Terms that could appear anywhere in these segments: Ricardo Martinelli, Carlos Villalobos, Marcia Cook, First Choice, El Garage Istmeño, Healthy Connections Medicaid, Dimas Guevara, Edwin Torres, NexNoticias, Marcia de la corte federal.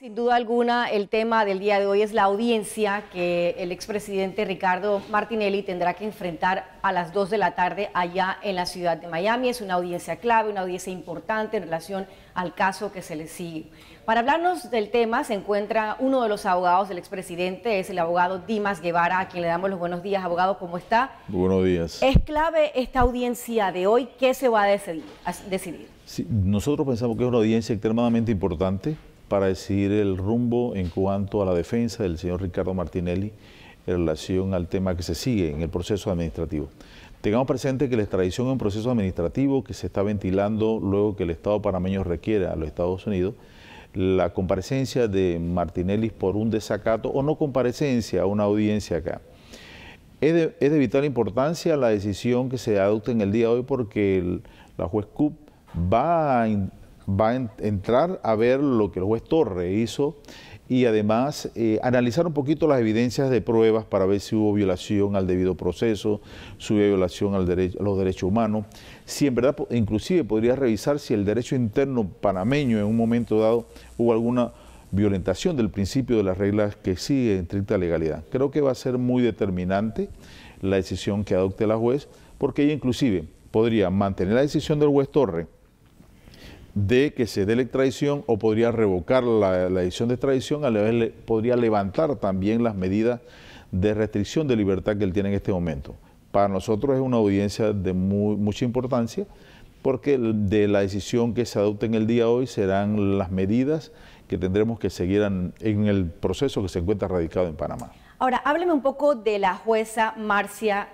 Sin duda alguna, el tema del día de hoy es la audiencia que el expresidente Ricardo Martinelli tendrá que enfrentar a las 2 de la tarde allá en la ciudad de Miami. Es una audiencia clave, una audiencia importante en relación al caso que se le sigue. Para hablarnos del tema se encuentra uno de los abogados del expresidente, es el abogado Dimas Guevara, a quien le damos los buenos días. Abogado, ¿cómo está? Buenos días. ¿Es clave esta audiencia de hoy? ¿Qué se va a decidir? Sí, nosotros pensamos que es una audiencia extremadamente importante para decidir el rumbo en cuanto a la defensa del señor Ricardo Martinelli en relación al tema que se sigue en el proceso administrativo. Tengamos presente que la extradición es un proceso administrativo que se está ventilando luego que el Estado panameño requiera a los Estados Unidos. La comparecencia de Martinelli por un desacato o no comparecencia a una audiencia acá. Es de vital importancia la decisión que se adopte en el día de hoy porque la juez Coop va a entrar a ver lo que el juez Torres hizo y además analizar un poquito las evidencias de pruebas para ver si hubo violación al debido proceso, si hubo violación a los derechos humanos, si en verdad inclusive podría revisar si el derecho interno panameño en un momento dado hubo alguna violentación del principio de las reglas que sigue en estricta legalidad. Creo que va a ser muy determinante la decisión que adopte la juez porque ella inclusive podría mantener la decisión del juez Torres de que se dé la extradición o podría revocar la decisión de extradición, a la vez podría levantar también las medidas de restricción de libertad que él tiene en este momento. Para nosotros es una audiencia de mucha importancia porque de la decisión que se adopte en el día de hoy serán las medidas que tendremos que seguir en el proceso que se encuentra radicado en Panamá. Ahora, hábleme un poco de la jueza Marcia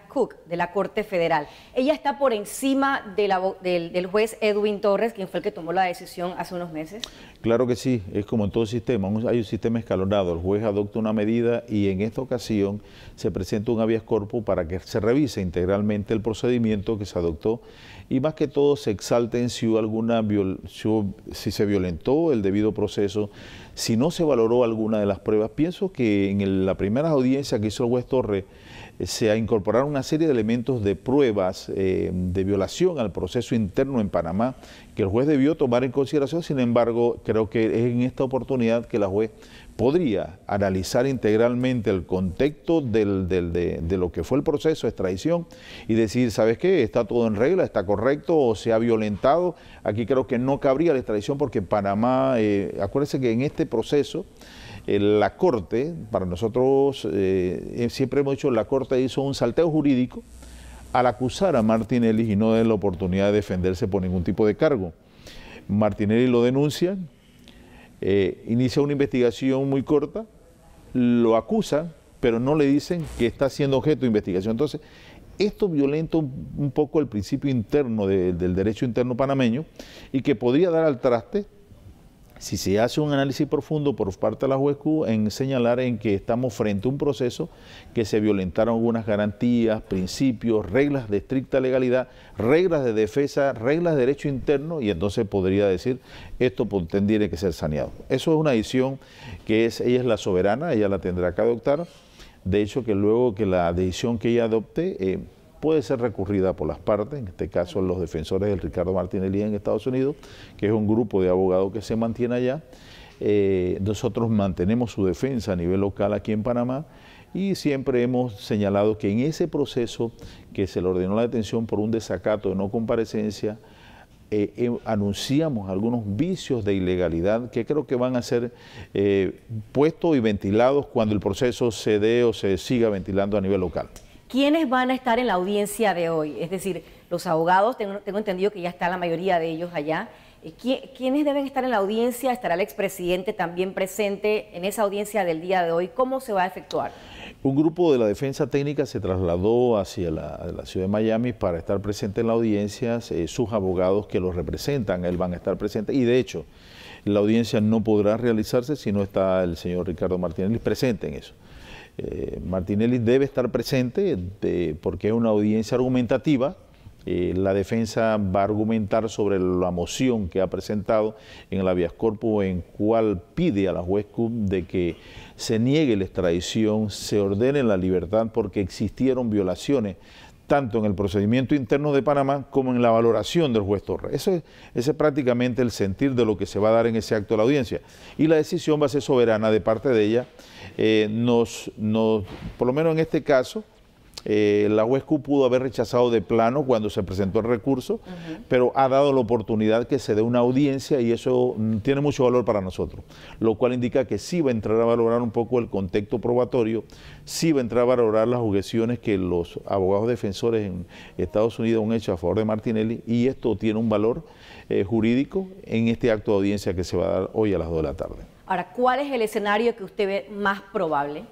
de la Corte Federal. Ella está por encima del juez Edwin Torres, quien fue el que tomó la decisión hace unos meses. Claro que sí, es como en todo sistema, hay un sistema escalonado, el juez adopta una medida y en esta ocasión se presenta un habeas corpus para que se revise integralmente el procedimiento que se adoptó y más que todo se exalten si hubo si se violentó el debido proceso, si no se valoró alguna de las pruebas. Pienso que en la primera audiencia que hizo el juez Torres se incorporaron una serie de elementos de pruebas de violación al proceso interno en Panamá que el juez debió tomar en consideración. Sin embargo, creo que es en esta oportunidad que la juez podría analizar integralmente el contexto de lo que fue el proceso de extradición y decir, ¿sabes qué? Está todo en regla, está correcto o se ha violentado. Aquí creo que no cabría la extradición porque Panamá, acuérdense que en este proceso la Corte, para nosotros siempre hemos dicho, la Corte hizo un salteo jurídico al acusar a Martinelli y no darle la oportunidad de defenderse por ningún tipo de cargo. Martinelli lo denuncia, inicia una investigación muy corta, lo acusan, pero no le dicen que está siendo objeto de investigación. Entonces, esto violenta un poco el principio interno del derecho interno panameño y que podría dar al traste si se hace un análisis profundo por parte de la juez Q en señalar en que estamos frente a un proceso que se violentaron algunas garantías, principios, reglas de estricta legalidad, reglas de defensa, reglas de derecho interno y entonces podría decir esto tendría que ser saneado. Eso es una decisión que ella es la soberana, ella la tendrá que adoptar. De hecho que luego que la decisión que ella adopte puede ser recurrida por las partes, en este caso los defensores del Ricardo Martinelli en Estados Unidos, que es un grupo de abogados que se mantiene allá. Nosotros mantenemos su defensa a nivel local aquí en Panamá y siempre hemos señalado que en ese proceso que se le ordenó la detención por un desacato de no comparecencia, anunciamos algunos vicios de ilegalidad que creo que van a ser puestos y ventilados cuando el proceso se dé o se siga ventilando a nivel local. ¿Quiénes van a estar en la audiencia de hoy? Es decir, los abogados, tengo entendido que ya está la mayoría de ellos allá. ¿Quiénes deben estar en la audiencia? ¿Estará el expresidente también presente en esa audiencia del día de hoy? ¿Cómo se va a efectuar? Un grupo de la defensa técnica se trasladó hacia la ciudad de Miami para estar presente en la audiencia. Sus abogados que los representan, él van a estar presentes y de hecho la audiencia no podrá realizarse si no está el señor Ricardo Martinelli presente en eso. Martinelli debe estar presente porque es una audiencia argumentativa. La defensa va a argumentar sobre la moción que ha presentado en el habeas corpus en cual pide a la juez Coop de que se niegue la extradición, se ordene la libertad porque existieron violaciones tanto en el procedimiento interno de Panamá como en la valoración del juez Torres. Ese es prácticamente el sentir de lo que se va a dar en ese acto de la audiencia. Y la decisión va a ser soberana de parte de ella. Por lo menos en este caso, la juez Q pudo haber rechazado de plano cuando se presentó el recurso, pero ha dado la oportunidad que se dé una audiencia y eso tiene mucho valor para nosotros, lo cual indica que sí va a entrar a valorar un poco el contexto probatorio, sí va a entrar a valorar las objeciones que los abogados defensores en Estados Unidos han hecho a favor de Martinelli, y esto tiene un valor jurídico en este acto de audiencia que se va a dar hoy a las 2 de la tarde. Ahora, ¿cuál es el escenario que usted ve más probable?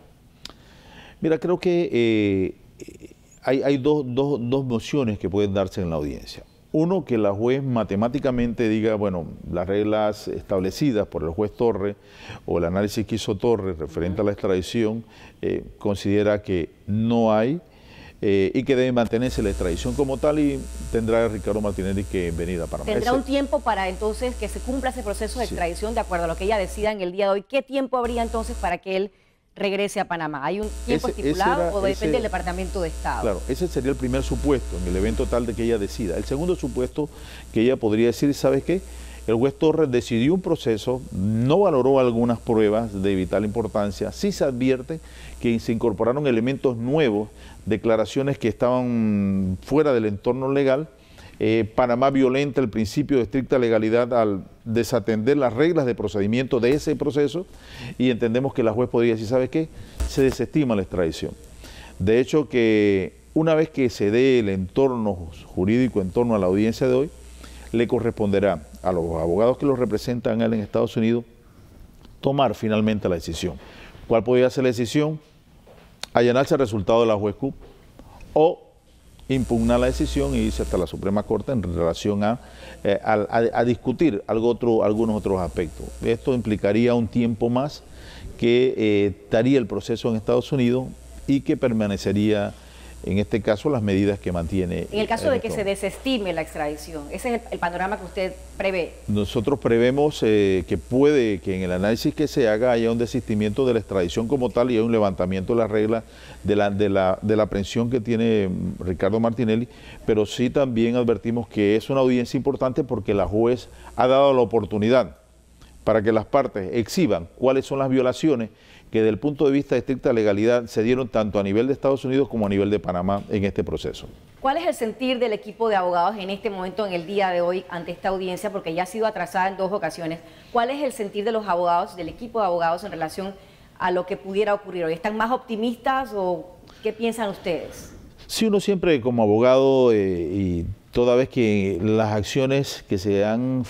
Mira, creo que hay dos mociones que pueden darse en la audiencia. Uno, que la juez matemáticamente diga, bueno, las reglas establecidas por el juez Torres o el análisis que hizo Torres referente a la extradición, considera que no hay y que debe mantenerse la extradición como tal, y tendrá Ricardo Martinelli que venir a Panamá. ¿Tendrá un tiempo para entonces que se cumpla ese proceso de extradición de acuerdo a lo que ella decida en el día de hoy? ¿Qué tiempo habría entonces para que él regrese a Panamá? ¿Hay un tiempo estipulado o depende del Departamento de Estado? Claro, ese sería el primer supuesto, en el evento tal de que ella decida. El segundo supuesto, que ella podría decir, ¿sabes qué? El juez Torres decidió un proceso, no valoró algunas pruebas de vital importancia, sí se advierte que se incorporaron elementos nuevos, declaraciones que estaban fuera del entorno legal. Panamá violenta el principio de estricta legalidad al desatender las reglas de procedimiento de ese proceso, y entendemos que la juez podría decir, ¿sabes qué? Se desestima la extradición. De hecho, que una vez que se dé el entorno jurídico en torno a la audiencia de hoy, le corresponderá a los abogados que los representan a él en Estados Unidos tomar finalmente la decisión. ¿Cuál podría ser la decisión? Allanarse al resultado de la juez Q o impugnar la decisión y irse hasta la Suprema Corte en relación a discutir algunos otros aspectos. Esto implicaría un tiempo más que estaría el proceso en Estados Unidos y que permanecería, en este caso, las medidas que mantiene. En el caso de que se desestime la extradición, ese es el panorama que usted prevé. Nosotros prevemos que puede que en el análisis que se haga haya un desistimiento de la extradición como tal y haya un levantamiento de las reglas de la aprehensión que tiene Ricardo Martinelli, pero sí también advertimos que es una audiencia importante porque la juez ha dado la oportunidad para que las partes exhiban cuáles son las violaciones que desde el punto de vista de estricta legalidad se dieron tanto a nivel de Estados Unidos como a nivel de Panamá en este proceso. ¿Cuál es el sentir del equipo de abogados en este momento, en el día de hoy, ante esta audiencia? Porque ya ha sido atrasada en 2 ocasiones. ¿Cuál es el sentir de los abogados, del equipo de abogados, en relación a lo que pudiera ocurrir hoy? ¿Están más optimistas o qué piensan ustedes? Sí, uno siempre como abogado y toda vez que las acciones que se han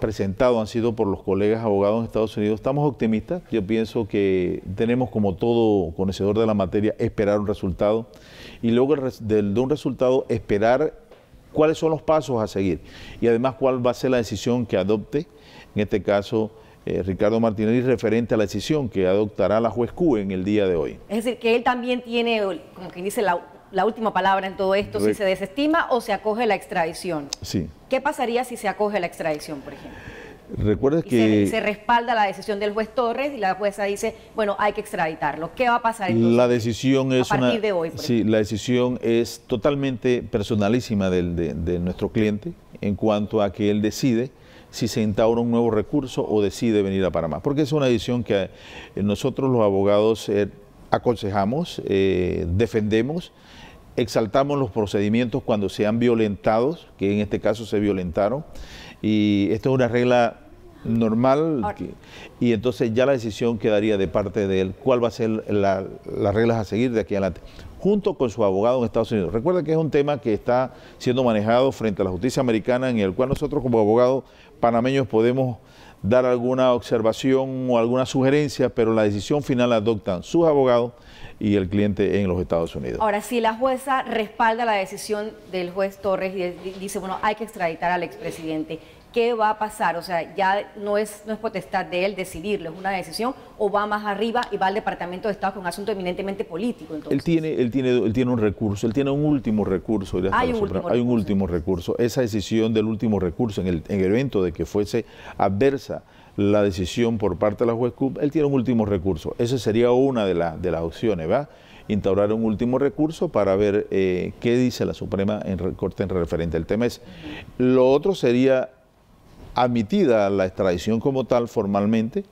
presentado han sido por los colegas abogados en Estados Unidos, estamos optimistas. Yo pienso que tenemos, como todo conocedor de la materia, esperar un resultado y luego de un resultado esperar cuáles son los pasos a seguir y además cuál va a ser la decisión que adopte, en este caso Ricardo Martinelli, referente a la decisión que adoptará la juez Q en el día de hoy. Es decir, que él también tiene, como quien dice, la última palabra en todo esto, si se desestima o se acoge la extradición. Sí. ¿Qué pasaría si se acoge la extradición, por ejemplo? Recuerda que se respalda la decisión del juez Torres y la jueza dice, bueno, hay que extraditarlo. ¿Qué va a pasar entonces? La decisión es a partir de hoy. Sí, la decisión es totalmente personalísima de nuestro cliente en cuanto a que él decide si se instaura un nuevo recurso o decide venir a Panamá. Porque es una decisión que nosotros los abogados aconsejamos, defendemos, exaltamos los procedimientos cuando sean violentados, que en este caso se violentaron, y esto es una regla normal, y entonces ya la decisión quedaría de parte de él, cuál va a ser las reglas a seguir de aquí adelante, junto con su abogado en Estados Unidos. Recuerda que es un tema que está siendo manejado frente a la justicia americana, en el cual nosotros como abogados panameños podemos dar alguna observación o alguna sugerencia, pero la decisión final la adoptan sus abogados y el cliente en los Estados Unidos. Ahora, si la jueza respalda la decisión del juez Torres y dice, bueno, hay que extraditar al expresidente, ¿qué va a pasar? O sea, ya no es potestad de él decidirlo, es una decisión, o va más arriba y va al Departamento de Estado, con un asunto eminentemente político. Entonces, él tiene un recurso, él tiene un último recurso. Hay un último recurso. Esa decisión del último recurso, en el evento de que fuese adversa la decisión por parte de la juez Coop, él tiene un último recurso. Esa sería una de las opciones, ¿verdad? Instaurar un último recurso para ver qué dice la Suprema Corte en referente al tema. Lo otro sería admitida la extradición como tal formalmente,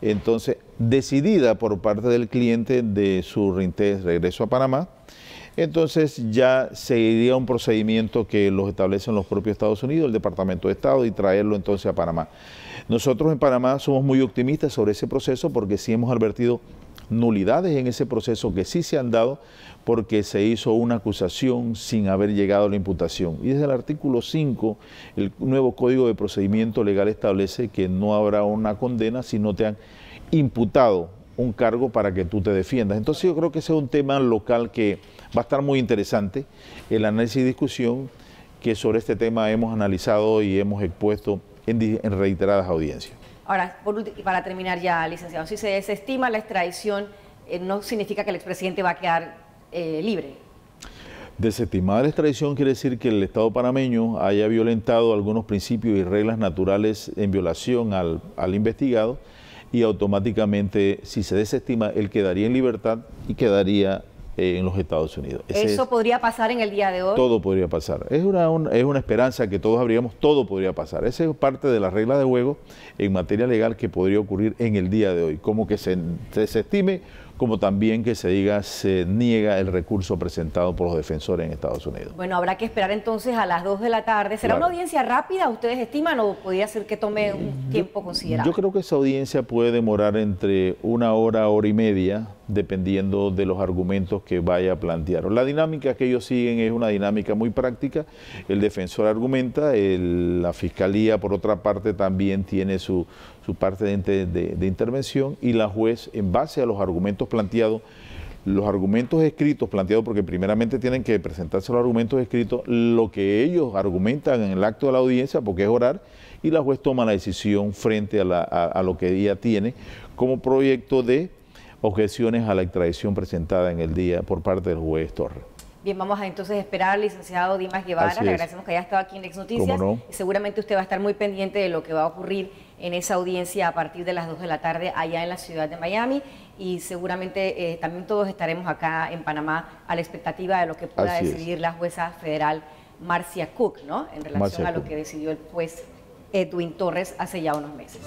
entonces decidida por parte del cliente de su regreso a Panamá, entonces ya seguiría un procedimiento que los establecen los propios Estados Unidos, el Departamento de Estado, y traerlo entonces a Panamá. Nosotros en Panamá somos muy optimistas sobre ese proceso porque sí hemos advertido nulidades en ese proceso que sí se han dado porque se hizo una acusación sin haber llegado a la imputación. Y desde el artículo 5, el nuevo Código de Procedimiento Legal establece que no habrá una condena si no te han imputado un cargo para que tú te defiendas. Entonces yo creo que ese es un tema local que va a estar muy interesante, el análisis y discusión que sobre este tema hemos analizado y hemos expuesto en reiteradas audiencias. Ahora, para terminar ya, licenciado, si se desestima la extradición, ¿no significa que el expresidente va a quedar libre? Desestimada la extradición quiere decir que el Estado panameño haya violentado algunos principios y reglas naturales en violación al investigado, y automáticamente, si se desestima, él quedaría en libertad y quedaría en los Estados Unidos. ¿Eso podría pasar en el día de hoy? Todo podría pasar. Es una esperanza que todos habríamos, todo podría pasar. Esa es parte de las reglas de juego en materia legal que podría ocurrir en el día de hoy, como que se desestime, como también que se diga se niega el recurso presentado por los defensores en Estados Unidos. Bueno, habrá que esperar entonces a las 2 de la tarde. ¿Será una audiencia rápida, ustedes estiman, o podría ser que tome un tiempo considerable? Yo creo que esa audiencia puede demorar entre una hora, hora y media, dependiendo de los argumentos que vaya a plantear. La dinámica que ellos siguen es una dinámica muy práctica. El defensor argumenta, la fiscalía por otra parte también tiene su parte de intervención, y la juez, en base a los argumentos planteados, los argumentos escritos planteados, porque primeramente tienen que presentarse los argumentos escritos, lo que ellos argumentan en el acto de la audiencia, porque es oral, y la juez toma la decisión frente a lo que ella tiene como proyecto de objeciones a la extradición presentada en el día por parte del juez Torres. Bien, vamos a entonces esperar, licenciado Dimas Guevara. Le agradecemos que haya estado aquí en NexNoticias. ¿Cómo no? Seguramente usted va a estar muy pendiente de lo que va a ocurrir en esa audiencia a partir de las 2 de la tarde allá en la ciudad de Miami, y seguramente también todos estaremos acá en Panamá a la expectativa de lo que pueda decidir la jueza federal Marcia Cook, ¿no? En relación a lo que decidió el juez Edwin Torres hace ya unos meses.